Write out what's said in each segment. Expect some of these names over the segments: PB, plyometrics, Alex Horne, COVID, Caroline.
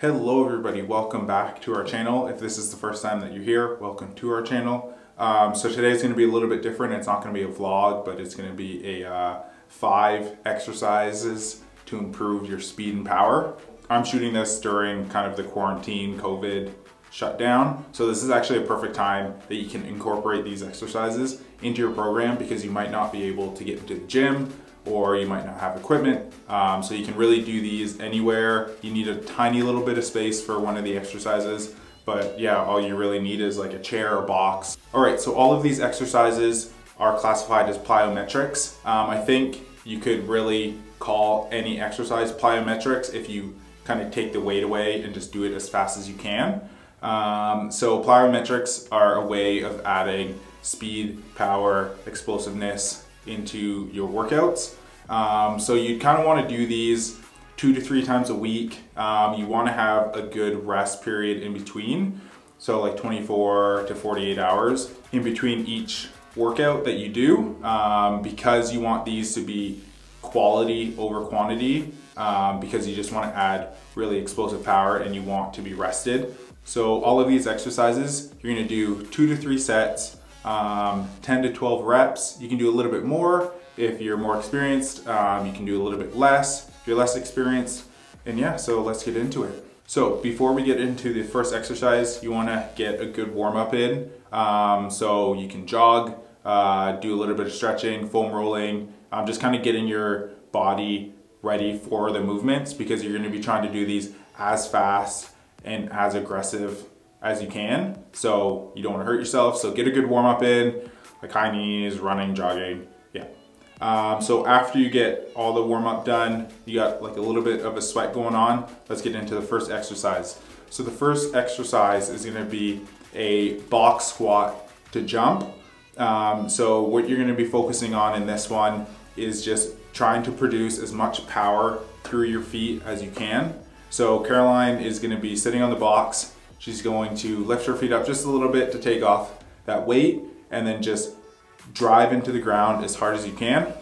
Hello everybody, welcome back to our channel. If this is the first time that you're here, welcome to our channel. So today's going to be a little bit different. It's not going to be a vlog, but it's going to be a 5 exercises to improve your speed and power. I'm shooting this during kind of the quarantine COVID shutdown. So this is actually a perfect time that you can incorporate these exercises into your program because you might not be able to get into the gym or you might not have equipment. So you can really do these anywhere. You need a tiny little bit of space for one of the exercises, but yeah, all you really need is like a chair or box. All right, so all of these exercises are classified as plyometrics. I think you could really call any exercise plyometrics if you kind of take the weight away and just do it as fast as you can. So plyometrics are a way of adding speed, power, explosiveness into your workouts. So you kind of want to do these 2 to 3 times a week. You want to have a good rest period in between. So like 24 to 48 hours in between each workout that you do, because you want these to be quality over quantity, because you just want to add really explosive power and you want to be rested. So all of these exercises, you're going to do 2 to 3 sets, 10 to 12 reps. You can do a little bit more. If you're more experienced, you can do a little bit less if you're less experienced. And yeah, so let's get into it. So before we get into the first exercise, you want to get a good warm up in. So you can jog, do a little bit of stretching, foam rolling, just kind of getting your body ready for the movements because you're going to be trying to do these as fast and as aggressive as you can. So you don't want to hurt yourself. So get a good warm up in, like high knees, running, jogging. Yeah. So after you get all the warm up done, you got like a little bit of a sweat going on. Let's get into the first exercise. So the first exercise is going to be a box squat to jump. So what you're going to be focusing on in this one is just trying to produce as much power through your feet as you can. So Caroline is going to be sitting on the box. She's going to lift her feet up just a little bit to take off that weight and then just drive into the ground as hard as you can.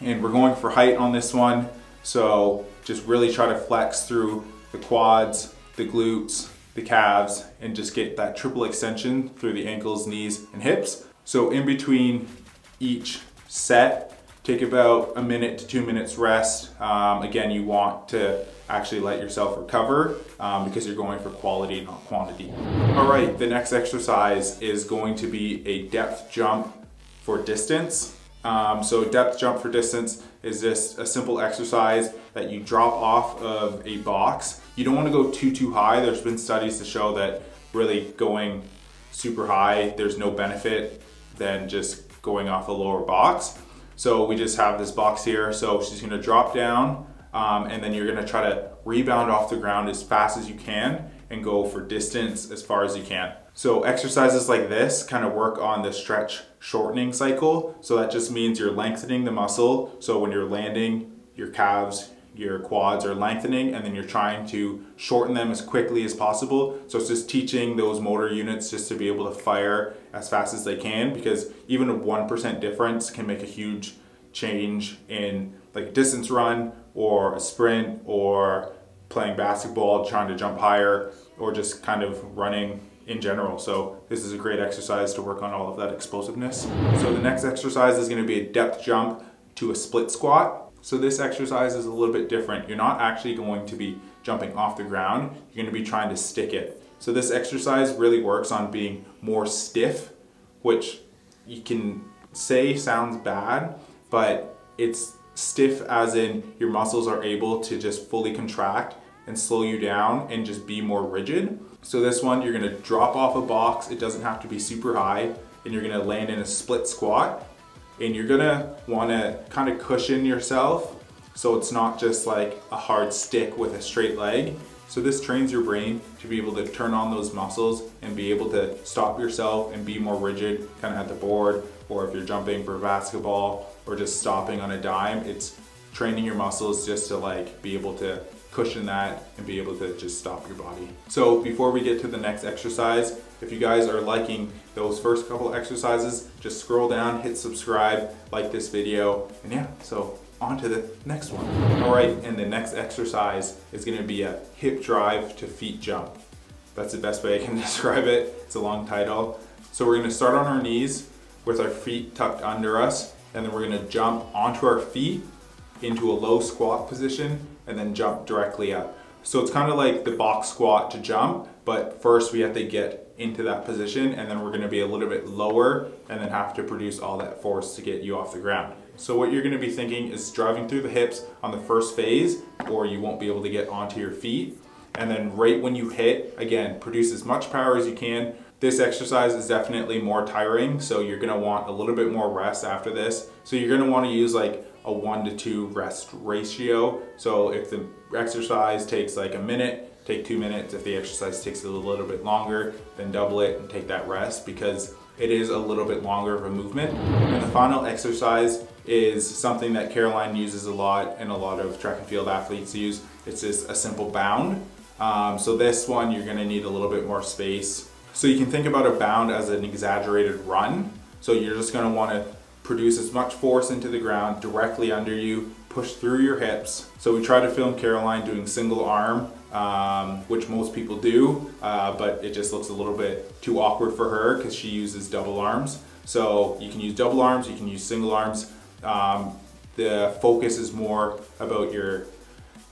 And we're going for height on this one. So just really try to flex through the quads, the glutes, the calves, and just get that triple extension through the ankles, knees, and hips. So in between each set, take about a minute to 2 minutes rest. Again, you want to actually let yourself recover because you're going for quality, not quantity. All right, the next exercise is going to be a depth jump for distance. So depth jump for distance is just a simple exercise that you drop off of a box. You don't want to go too high. There's been studies to show that really going super high, there's no benefit than just going off a lower box. So we just have this box here. So she's gonna drop down and then you're gonna try to rebound off the ground as fast as you can and go for distance as far as you can. So exercises like this kind of work on the stretch shortening cycle. So that just means you're lengthening the muscle. So when you're landing, your calves, your quads are lengthening and then you're trying to shorten them as quickly as possible. So it's just teaching those motor units just to be able to fire as fast as they can because even a 1% difference can make a huge change in like a distance run or a sprint or playing basketball, trying to jump higher or just kind of running in general. So this is a great exercise to work on all of that explosiveness. So the next exercise is going to be a depth jump to a split squat. So this exercise is a little bit different. You're not actually going to be jumping off the ground. You're going to be trying to stick it. So this exercise really works on being more stiff, which you can say sounds bad, but it's stiff as in your muscles are able to just fully contract and slow you down and just be more rigid. So this one, you're going to drop off a box. It doesn't have to be super high and you're going to land in a split squat. And you're gonna wanna kind of cushion yourself so it's not just like a hard stick with a straight leg. So this trains your brain to be able to turn on those muscles and be able to stop yourself and be more rigid kind of at the board or if you're jumping for basketball or just stopping on a dime. It's training your muscles just to like be able to cushion that and be able to just stop your body. So before we get to the next exercise, if you guys are liking those first couple exercises, just scroll down, hit subscribe, like this video, and yeah, so on to the next one. All right, and the next exercise is gonna be a hip drive to feet jump. That's the best way I can describe it. It's a long title. So we're gonna start on our knees with our feet tucked under us, and then we're gonna jump onto our feet into a low squat position and then jump directly up. So it's kind of like the box squat to jump, but first we have to get into that position, and then we're gonna be a little bit lower and then have to produce all that force to get you off the ground. So what you're gonna be thinking is driving through the hips on the first phase, or you won't be able to get onto your feet. And then right when you hit, again, produce as much power as you can. This exercise is definitely more tiring, so you're gonna want a little bit more rest after this. So you're gonna wanna use like a 1 to 2 rest ratio. So if the exercise takes like a minute, take 2 minutes. If the exercise takes a little bit longer, then double it and take that rest, because it is a little bit longer of a movement. And the final exercise is something that Caroline uses a lot and a lot of track and field athletes use. It's just a simple bound. So this one, you're gonna need a little bit more space. So you can think about a bound as an exaggerated run. So you're just gonna wanna produce as much force into the ground directly under you, push through your hips. So we try to film Caroline doing single arm, which most people do, but it just looks a little bit too awkward for her because she uses double arms. So you can use double arms, you can use single arms. The focus is more about your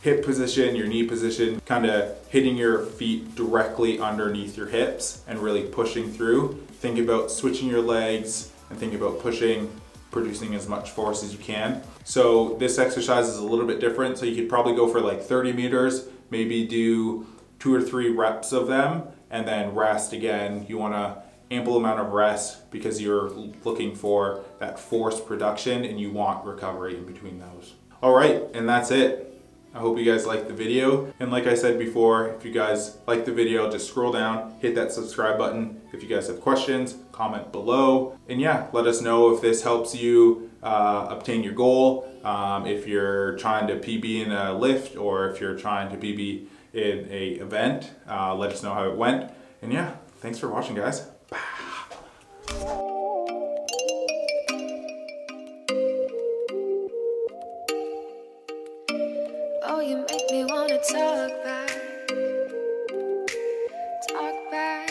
hip position, your knee position, kind of hitting your feet directly underneath your hips and really pushing through. Think about switching your legs and think about pushing, producing as much force as you can. So this exercise is a little bit different. So you could probably go for like 30 meters, maybe do 2 or 3 reps of them and then rest again. You want an ample amount of rest because you're looking for that force production and you want recovery in between those. All right, and that's it. I hope you guys liked the video. And like I said before, if you guys like the video, just scroll down, hit that subscribe button. If you guys have questions, comment below. And yeah, let us know if this helps you obtain your goal. If you're trying to PB in a lift or if you're trying to PB in a event, let us know how it went. And yeah, thanks for watching, guys. Bye. You make me wanna talk back.